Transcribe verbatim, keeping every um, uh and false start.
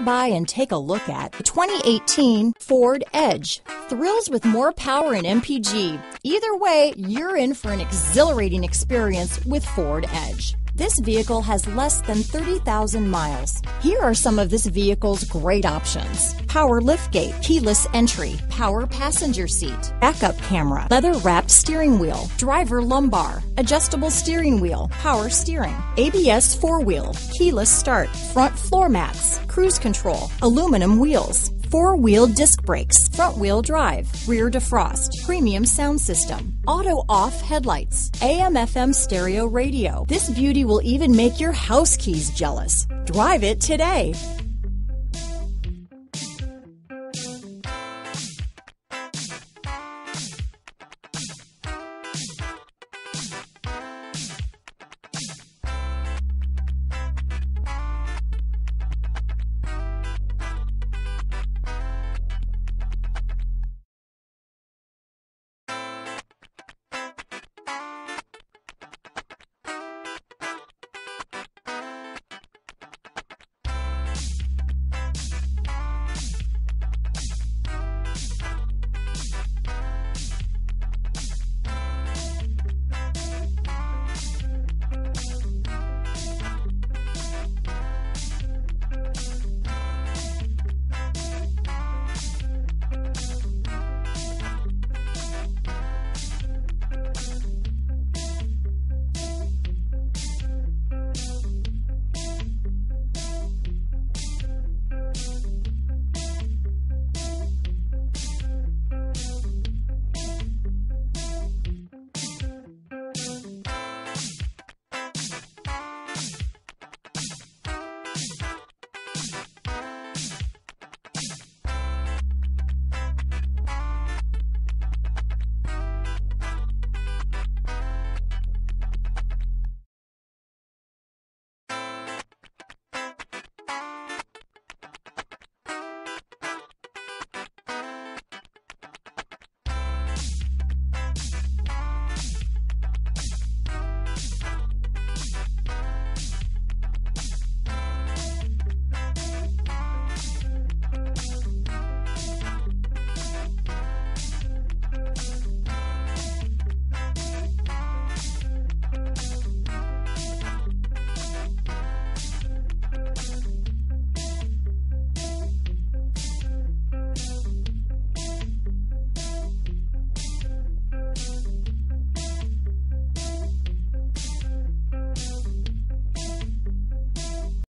stop by and take a look at the twenty eighteen Ford Edge. Thrills with more power and M P G. Either way, you're in for an exhilarating experience with Ford Edge. This vehicle has less than thirty thousand miles. Here are some of this vehicle's great options: power liftgate, keyless entry, power passenger seat, backup camera, leather-wrapped steering wheel, driver lumbar, adjustable steering wheel, power steering, A B S four-wheel, keyless start, front floor mats, cruise control, aluminum wheels, four-wheel disc brakes, front-wheel drive, rear defrost, premium sound system, auto-off headlights, A M F M stereo radio. This beauty will even make your house keys jealous. Drive it today.